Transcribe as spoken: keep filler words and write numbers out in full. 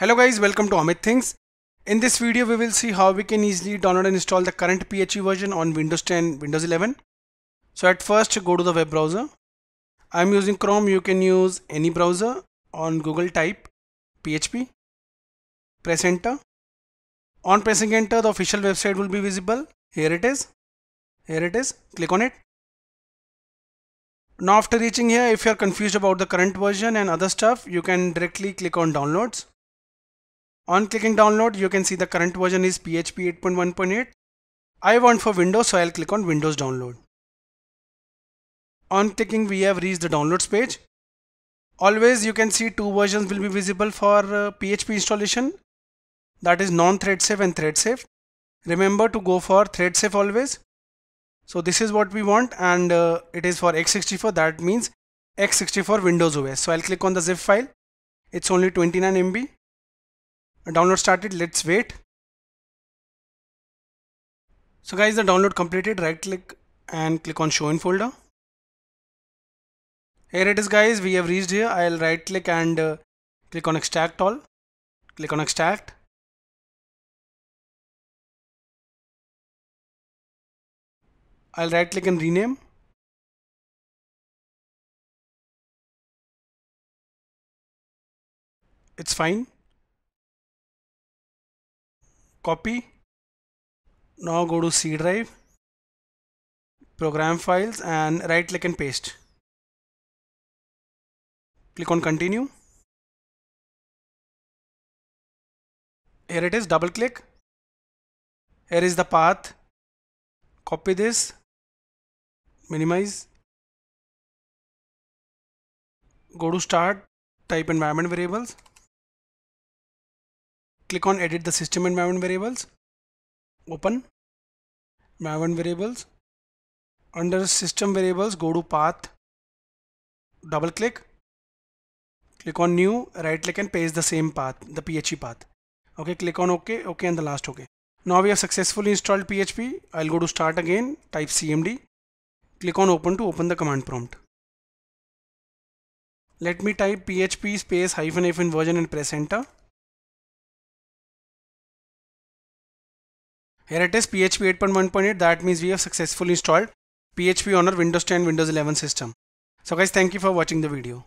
Hello guys, welcome to Amit Thinks. In this video we will see how we can easily download and install the current P H P version on Windows ten, Windows eleven. So at first go to the web browser. I am using Chrome, you can use any browser. On Google type P H P, press enter. On pressing enter the official website will be visible. Here it is, here it is, click on it. Now after reaching here, if you are confused about the current version and other stuff, you can directly click on downloads. On clicking download, you can see the current version is P H P eight point one point eight. I want for Windows, so I'll click on Windows download. On clicking, we have reached the downloads page. Always you can see two versions will be visible for uh, P H P installation, that is non-thread safe and thread safe. Remember to go for thread safe always. So this is what we want, and uh, it is for x sixty-four, that means x sixty-four Windows O S. So I'll click on the zip file. It's only twenty-nine M B. Download started, let's wait. So guys, the download completed, right click and click on show in folder. Here it is guys, we have reached here. I'll right click and uh, click on extract all. Click on extract. I'll right click and rename. It's fine. Copy. Now go to C drive, program files, and right click and paste. Click on continue. Here it is, double click. Here is the path. Copy this, minimize. Go to start, type environment variables. Click on edit the system environment variables. Open environment variables. Under system variables, go to path. Double click. Click on new, right click and paste the same path, the P H P path. Okay, click on OK, OK, and the last OK. Now we have successfully installed P H P. I'll go to start again, type C M D. Click on open to open the command prompt. Let me type P H P space hyphen hyphen version and press enter. Here it is, P H P eight point one point eight. That means we have successfully installed P H P on our Windows ten, Windows eleven system. So guys, thank you for watching the video.